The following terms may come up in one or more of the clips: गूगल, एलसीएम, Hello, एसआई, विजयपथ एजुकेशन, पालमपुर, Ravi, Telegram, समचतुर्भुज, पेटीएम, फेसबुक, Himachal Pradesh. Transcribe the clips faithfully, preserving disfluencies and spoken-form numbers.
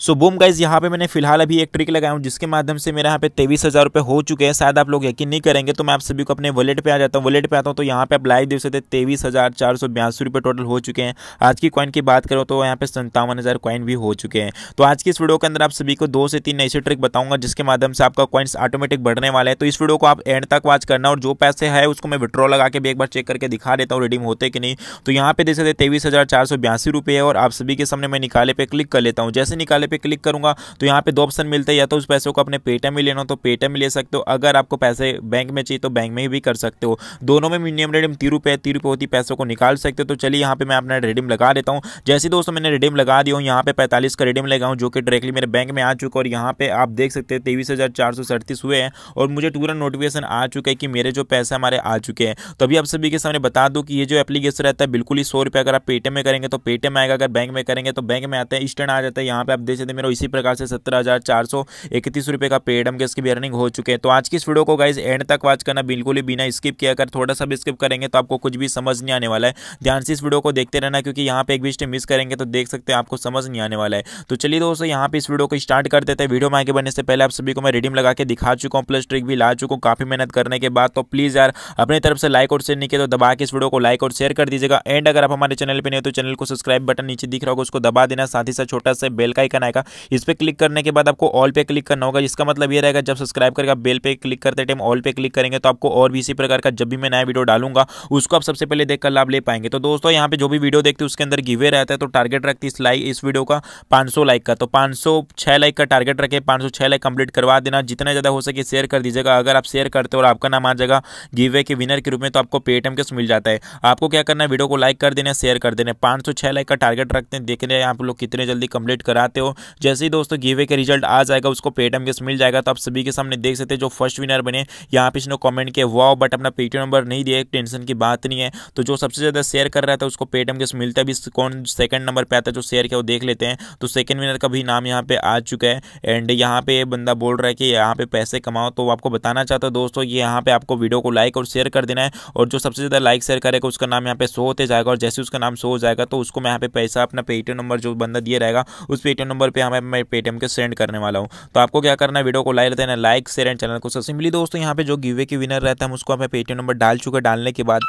सो boom guys, यहाँ पे मैंने फिलहाल अभी एक ट्रिक लगाया हूँ जिसके माध्यम से मेरे यहाँ पे तेईस हज़ार रुपये हो चुके हैं। शायद आप लोग यकीन नहीं करेंगे, तो मैं आप सभी को अपने वॉलेट पे आ जाता हूँ। वॉलेट पे आता हूँ तो यहाँ पे आप लाइव देख सकते हैं तेईस हज़ार चार सौ बयासी रुपये टोटल हो चुके हैं। आज की कॉइन की बात करो तो यहाँ पे संतावन हज़ार कॉइन भी हो चुके हैं। तो आज की इस वीडियो के अंदर आप सभी को दो से तीन ऐसे ट्रिक बताऊँगा जिसके माध्यम से आपका कॉइन्स ऑटोमेटिक बढ़ने वाला है। तो इस वीडियो को आप एंड तक वॉच करना, और जो पैसे है उसको मैं विड्रॉ लगा के भी एक बार चेक करके दिखा देता हूँ रिडीम होते कि नहीं। तो यहाँ पे देख सकते हैं तेईस हज़ार चार सौ बयासी रुपये, और आप सभी के सामने मैं निकाले पे क्लिक कर लेता हूँ। जैसे निकाले पे क्लिक करूंगा तो यहाँ पे दो ऑप्शन मिलते हैं, या तो उस पैसे को अपने पेटीएम में लेना हो तो पेटीएम में ले सकते हो, अगर आपको पैसे बैंक में चाहिए तो बैंक में भी कर सकते हो। दोनों में मिनिमम रिडीम तीन रुपये तीन रुपये होती, पैसों को निकाल सकते हो। तो चलिए यहाँ पे मैं अपना रिडीम लगा देता हूँ। जैसे दोस्तों मैंने रिडीम लगा दिया हूँ, यहाँ पे पैंतालीस का रिडीम लगाऊँ जो कि डायरेक्टली मेरे बैंक में आ चुका, और यहाँ पे आप देख सकते हैं तेईस हज़ार चार सौ सैंतीस हुए हैं, और मुझे तुरंत नोटिफिकेशन आ चुका है कि मेरे जो पैसे हमारे आ चुके हैं। तो अभी आप सभी के सामने बता दूँ कि ये जो एप्लीकेशन रहता है बिल्कुल ही सौ रुपये अगर आप पेटीएम में करेंगे तो पेटीएम आएगा, अगर बैंक में करेंगे तो बैंक में आता है, इंस्टेंट आ जाता है। यहाँ पे आप देख सकते हैं मेरा इसी प्रकार से सत्रह हज़ार चार सौ इकतीस रुपये का पेटीएम गैस की भी अर्निंग हो चुके हैं। तो आज की इस वीडियो को गाइज एंड तक वॉच करना, बिल्कुल ही बिना स्किप किया। अगर थोड़ा सा भी स्किप करेंगे तो आपको कुछ भी समझ नहीं आने वाला है। ध्यान से इस वीडियो को देखते रहना, क्योंकि यहाँ पे एक भी स्टेप मिस करेंगे तो देख सकते हैं आपको समझ नहीं आने वाला है। तो चलिए दोस्तों यहाँ पे इस वीडियो को स्टार्ट कर देते हैं। वीडियो में आगे बढ़ने से पहले आप सभी को मैं रिडीम लगा के दिखा चुका हूँ, प्लस ट्रिक भी ला चुका हूँ काफ़ी मेहनत करने के बाद। तो प्लीज़ यार अपनी तरफ से लाइक और शेयर नहीं किया तो दबा के इस वीडियो को लाइक और शेयर कर दीजिएगा। एंड अगर आप हमारे चैनल पर नहीं हो तो चैनल को सब्सक्राइब बटन नीचे दिख रहा होगा उसको दबा देना। साथ ही साथ छोटा सा बेल का आइकन आएगा, इस पर क्लिक करने के बाद आपको ऑल पे क्लिक करना होगा। इसका मतलब ये रहेगा जब सब्सक्राइब करके आप बेल पे क्लिक करते टाइम ऑल पे क्लिक करेंगे तो आपको और भी इसी प्रकार का जब भी मैं नया वीडियो डालूंगा उसको आप सबसे पहले देखकर लाभ ले पाएंगे। तो दोस्तों यहाँ पे जो भी वीडियो देखते हैं उसके अंदर गिवे रहता है, तो टारगेट रखती है इस लाइक इस वीडियो का पाँच सौ लाइक का। तो पाँच सौ छः लाइक का टारगेट रखे, पाँच सौ छः लाइक कंप्लीट करवा देना। जितना ज़्यादा हो सके शेयर कर दीजिएगा। अगर आप शेयर करते हो और आपका नाम आ जाएगा गिवे के विनर के रूप में तो आपको पेटीएम कैश मिल जाता है। आपको क्या करना है, वीडियो को लाइक कर देना, शेयर कर देना। पाँच सौ छः लाइक का टारगेट रखते हैं, देख रहे हैं आप लोग कितने जल्दी कंप्लीट कराते हो। जैसे ही दोस्तों गिवे के रिजल्ट आ जाएगा उसको पेटीएम कैश मिल जाएगा। तो आप सभी के सामने देख सकते हैं जो फर्स्ट विनर बने यहाँ पे इसने कमेंट किया वाओ बट अपना पेटीएम नंबर नहीं दिया, टेंशन की बात नहीं है। तो जो सबसे ज़्यादा शेयर कर रहा था उसको पेटीएम कैश मिलता है। अभी कौन सेकंड नंबर पे आता है जो शेयर किया वो देख लेते हैं। तो सेकंड विनर का भी नाम यहाँ पे आ चुका है। एंड यहाँ पे बंदा बोल रहा है कि यहाँ पे पैसे कमाओ। तो आपको बताना चाहता हूँ दोस्तों ये यहाँ पे आपको वीडियो को लाइक और शेयर कर देना है, और जो सबसे ज़्यादा लाइक शेयर करेगा उसका नाम यहाँ पे शो होते जाएगा। और जैसे उसका नाम शो हो जाएगा तो उसको मैं यहाँ पे पैसा अपना पेटीएम नंबर जो बंदा दिया रहेगा उस पेटीएम नंबर पे हमें मैं पेटीएम के सेंड करने वाला हूँ। तो आपको क्या करना है, वीडियो को लाइक देना, लाइक शेयर एंड चैनल को सब्सक्राइब। सिंपली दोस्तों यहाँ पे जो गिवे के विनर रहता है हम उसको हमें पेटीएम नंबर डाल चुके, डालने के बाद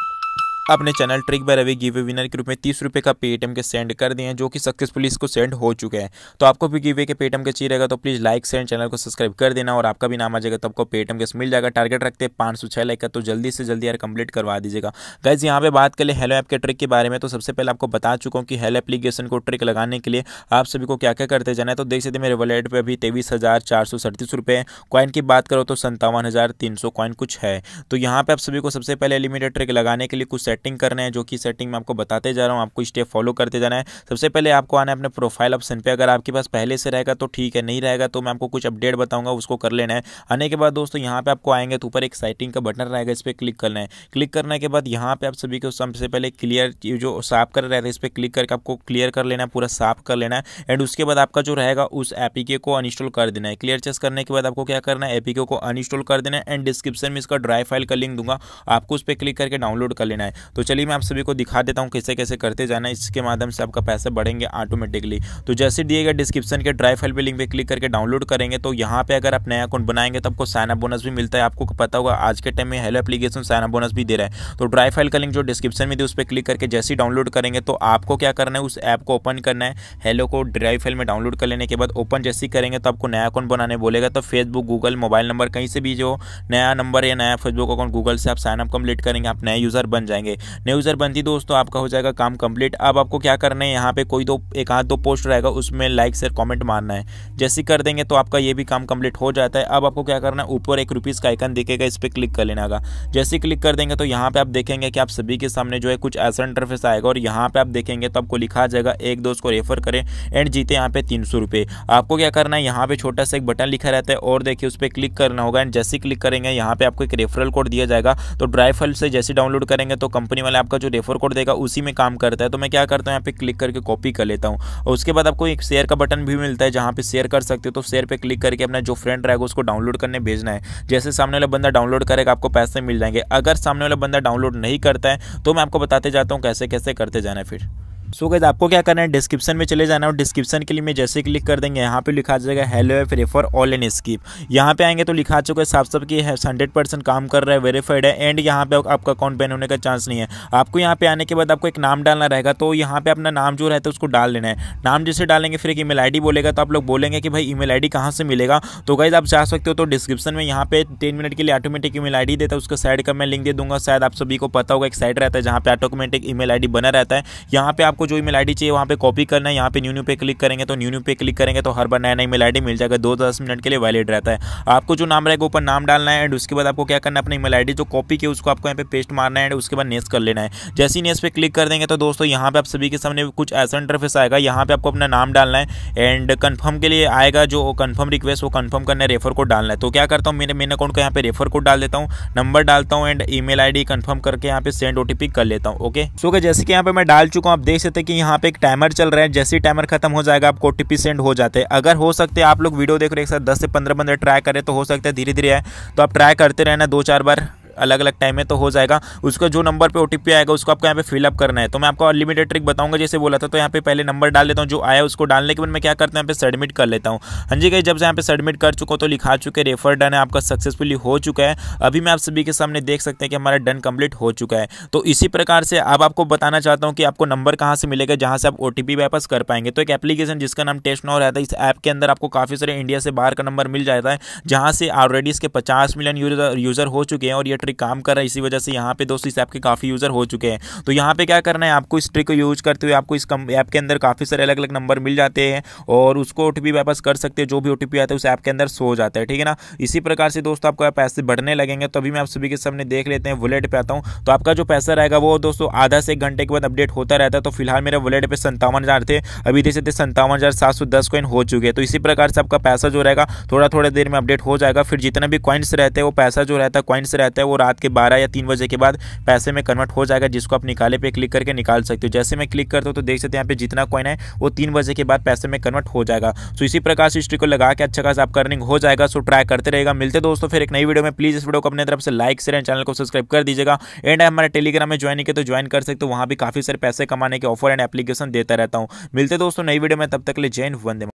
अपने channel trick by Ravi giveaway winner के रूप में तीस रुपये का पेटीएम के सेंड कर दिए हैं जो कि सक्सेसफुली इसको सेंड हो चुके हैं। तो आपको भी गिवे के पेटीएम के चाहिए रहेगा तो प्लीज़ लाइक शेयर चैनल को सब्सक्राइब कर देना, और आपका भी नाम आ जाएगा तो आपको पेटीएम कैश मिल जाएगा। टारगेट रखते हैं पाँच सौ छः लाइक का, तो जल्दी से जल्दी यार कंप्लीट करवा दीजिएगा। गाइज यहाँ पे बात कर ले हेलो ऐप के ट्रिक के बारे में, तो सबसे पहले आपको बता चुका हूँ कि हेलो एप्लीकेशन को ट्रिक लगाने के लिए आप सभी को क्या क्या करते जाना है। तो देख सकते मेरे वॉलेट पर अभी तेईस हज़ार चार सौ सैंतीस रुपये, कॉइन की बात करो तो संतावन हज़ार तीन सौ कॉइन कुछ है। तो यहाँ पर आप सभी को सबसे पहले लिमिटेड ट्रिक लगाने के लिए कुछ सेटिंग करना है, जो कि सेटिंग में आपको बताते जा रहा हूँ, आपको स्टेप फॉलो करते जाना है। सबसे पहले आपको आना है अपने प्रोफाइल ऑप्शन पे, अगर आपके पास पहले से रहेगा तो ठीक है, नहीं रहेगा तो मैं आपको कुछ अपडेट बताऊंगा उसको कर लेना है। आने के बाद दोस्तों यहाँ पे आपको आएंगे तो ऊपर एक सेटिंग का बटन रहेगा, इस पर क्लिक करना है। क्लिक करने के बाद यहाँ पे आप सभी को सबसे पहले क्लियर जो साफ कर रहा था इस पर क्लिक करके आपको क्लियर कर लेना है, पूरा साफ कर लेना है। एंड उसके बाद आपका जो रहेगा उस एपीके को अनइंस्टॉल कर देना है। क्लियर चेस करने के बाद आपको क्या करना है, एपीके को अनइंस्टॉल कर देना है। एंड डिस्क्रिप्शन में इसका ड्राइव फाइल का लिंक दूंगा, आपको उस पर क्लिक करके डाउनलोड कर लेना है। तो चलिए मैं आप सभी को दिखा देता हूँ कैसे कैसे करते जाना है, इसके माध्यम से आपका पैसे बढ़ेंगे ऑटोमेटिकली। तो जैसे दिए गए डिस्क्रिप्शन के ड्राइव फाइल पे लिंक पे क्लिक करके डाउनलोड करेंगे तो यहाँ पे अगर आप नया अकाउंट बनाएंगे तो आपको साइन अप बोनस भी मिलता है। आपको पता होगा आज के टाइम में Hello application sign up bonus भी दे रहा है। तो ड्राइव फाइल का लिंक जो डिस्क्रिप्शन में दी उस पर क्लिक करके जैसे ही डाउनलोड करेंगे तो आपको क्या करना है, उस ऐप को ओपन करना है। हेलो को ड्राइव फाइल में डाउनलोड कर लेने के बाद ओपन जैसे ही करेंगे तो आपको नया अकाउंट बनाने बोलेगा। तो फेसबुक, गूगल, मोबाइल नंबर कहीं से भी जो नया नंबर या नया फेसबुक अकाउंट गूगल से आप साइन अप कंप्लीट करेंगे, आप नए यूजर बन जाएंगे। न्यू यूजर बनती दोस्तों आपका हो जाएगा काम कंप्लीट। अब आपको क्या करना है, यहाँ पे कोई दो एक हाथ दो पोस्ट रहेगा उसमें लाइक शेयर कमेंट मारना है। जैसे कर देंगे तो आपका ये भी काम कंप्लीट हो जाता है। अब आपको क्या करना है, ऊपर एक रुपीज़ का आइकन दिखेगा, इस पर क्लिक कर लेना होगा। जैसे क्लिक कर देंगे तो यहाँ पे आप देखेंगे कि आप सभी के सामने जो है कुछ ऐसा इंटरफेस आएगा, और यहाँ पे आप देखेंगे तो आपको लिखा जाएगा एक दोस्त को रेफर करें एंड जीते यहाँ पे तीन सौ रुपये। आपको क्या करना है, यहाँ पे छोटा सा एक बटन लिखा रहता है और देखिए उस पर क्लिक करना होगा। एंड जैसे क्लिक करेंगे यहाँ पे आपको एक रेफरल कोड दिया जाएगा। तो ड्राइव फाइल से जैसे डाउनलोड करेंगे तो कंपनी वाले आपका जो रेफर कोड देगा उसी में काम करता है। तो मैं क्या करता हूँ, यहाँ पे क्लिक करके कॉपी कर लेता हूँ। और उसके बाद आपको एक शेयर का बटन भी मिलता है जहाँ पे शेयर कर सकते हो। तो शेयर पे क्लिक करके अपना जो फ्रेंड रहेगा उसको डाउनलोड करने भेजना है। जैसे सामने वाला बंदा डाउनलोड करेगा आपको पैसे मिल जाएंगे। अगर सामने वाला बंदा डाउनलोड नहीं करता है तो मैं आपको बताते जाता हूँ कैसे कैसे करते जाना है। फिर सो गाइस आपको क्या करना है, डिस्क्रिप्शन में चले जाना है और डिस्क्रिप्शन के लिए मैं जैसे क्लिक कर देंगे यहाँ पे लिखा जाएगा Hello app refer all and skip. यहाँ पे आएंगे तो लिखा चुका है साफ साफ कि हंड्रेड परसेंट काम कर रहा है, वेरीफाइड है एंड यहाँ पे आपका अकाउंट बैन होने का चांस नहीं है। आपको यहाँ पे आने के बाद आपको एक नाम डालना रहेगा, तो यहाँ पे अपना नाम जो रहता है उसको डाल लेना है। नाम जैसे डालेंगे फिर एक ईमेल आई डी बोलेगा, तो आप लोग बोलेंगे कि भाई ईमेल आई डी कहाँ से मिलेगा, तो गाइस आप जा सकते हो। तो डिस्क्रिप्शन में यहाँ पे टेन मिनट के लिए ऑटोमेटिक ईमेल आई डी देता है, उसका साइड का मैं लिंक दे दूंगा। शायद आप सभी को पता होगा एक साइड रहता है जहाँ पे ऑटोमेटिक ईमेल आई डी बना रहता है। यहाँ पे आपको जो ईमेल आईडी चाहिए वहाँ पे कॉपी करना है, यहाँ पे न्यू न्यू पे क्लिक करेंगे तो न्यू न्यू पे क्लिक करेंगे तो हर बार नया नया ईमेल आईडी मिल जाएगा। दो दस मिनट के लिए वैलिड रहता है। आपको जो नाम रहेगा ऊपर नाम डालना है एंड उसके बाद आपको क्या करना है, अपनी ईमेल आईडी जो कॉपी की उसको आपको यहाँ पे पेस्ट मारना है एंड उसके बाद नेक्स्ट कर लेना है। जैसे ही नेक्स्ट पे क्लिक कर देंगे तो दोस्तों यहाँ पे आप सभी के सामने कुछ ऐसा इंटरफेस आएगा। यहाँ पे आपको अपना नाम डालना है एंड कन्फर्म के लिए आएगा, जो कन्फर्म रिक्वेस्ट वो कन्फर्म करना है, रेफर कोड डालना है। तो क्या करता हूँ, मेरे मेन अकाउंट का यहाँ पे रेफर कोड डाल देता हूँ, नंबर डालता हूँ एंड ईमेल आईडी कन्फर्म करके यहाँ पे सेंड ओटीपी कर लेता हूँ। ओके सो गाइस जैसे कि यहाँ पे मैं डाल चुका हूँ, आप देख सकते हैं कि यहाँ पे एक टाइमर चल रहा है। जैसे ही टाइमर खत्म हो जाएगा आपको ओटीपी सेंड हो जाते हैं। अगर हो सकते हैं आप लोग वीडियो देख रहे एक साथ दस से पंद्रह पंद्रह ट्राई करें तो हो सकता है धीरे धीरे आए, तो आप ट्राई करते रहना दो चार बार अलग अलग टाइम में तो हो जाएगा। उसका जो नंबर पे ओटीपी आएगा उसको आपको यहाँ पे फिलअप करना है। तो मैं आपको अनलिमिटेड ट्रिक बताऊंगा जैसे बोला था। तो यहाँ पे पहले नंबर डाल देता हूँ, जो आया उसको डालने के बाद मैं क्या करता हूँ यहाँ पे सबमिट कर लेता हूँ। हाँ जी गाइस जब से यहाँ पे सबमिट कर चुका हूँ तो लिखा चुके रेफर डन है, आपका सक्सेसफुली हो चुका है। अभी मैं आप सभी के सामने देख सकते हैं कि हमारा डन कंप्लीट हो चुका है। तो इसी प्रकार से अब आपको बताना चाहता हूँ कि आपको नंबर कहाँ से मिलेगा जहाँ से आप ओटीपी वापस कर पाएंगे। तो एक एप्लीकेशन जिसका नाम टेस्ट नाउ रहता है, इस ऐप के अंदर आपको काफ़ी सारे इंडिया से बाहर का नंबर मिल जाता है, जहाँ से ऑलरेडी इसके पचास मिलियन यूज़र हो चुके हैं और ये काम कर रहा है। इसी वजह से यहाँ पे दोस्तों इस ऐप के काफी यूजर हो चुके हैं। तो यहाँ पे क्या करना है, आपको इस ट्रिक को यूज करते हुए आपको इस ऐप के अंदर काफी सारे अलग अलग नंबर मिल जाते हैं और उसको ओटीपी वापस कर सकते हैं। जो भी ओटीपी आता है उस ऐप के अंदर सो जाता है, ठीक है ना। इसी प्रकार से दोस्तों आपका पैसे बढ़ने लगेंगे। तो अभी मैं आप सभी के सामने देख लेते हैं, वॉलेट पे आता हूँ। तो आपका जो पैसा रहेगा वो दोस्तों आधा से एक घंटे के बाद अपडेट होता रहता है। तो फिलहाल मेरे वॉलेट पे संतावन हजार थे, अभी देख सकते संतावन हजार सात सौ दस कॉइन हो चुके हैं। तो इसी प्रकार से आपका पैसा जो रहेगा थोड़ा थोड़ा देर में अपडेट हो जाएगा। फिर जितना भी कॉइन्स रहते हैं वो पैसा जो रहता है कॉइन्स रहता है वो रात के बारह या तीन बजे के बाद पैसे में कन्वर्ट हो जाएगा, जिसको आप निकाले पे क्लिक करके निकाल सकते हो। जैसे मैं क्लिक करता हूँ तो देख सकते हैं यहाँ पे जितना कॉइन है वो तीन बजे के बाद पैसे में कन्वर्ट हो जाएगा। सो इसी प्रकार से ट्रिक को लगा के अच्छा खासा आपका अर्निंग हो जाएगा। सो ट्राई करते रहेगा। मिलते दोस्तों फिर एक नई वीडियो में। प्लीज़ इस वीडियो को अपने तरफ से लाइक शेयर एंड चैनल को सब्सक्राइब कर दीजिएगा एंड हमारे टेलीग्राम में ज्वाइन नहीं किया तो ज्वाइन कर सकते हो, वहाँ भी काफी सारे पैसे कमाने के ऑफर एंड एप्लीकेशन देता रहता हूँ। मिलते दोस्तों नई वीडियो में, तब तक ले जय हिंद वंदे मातरम।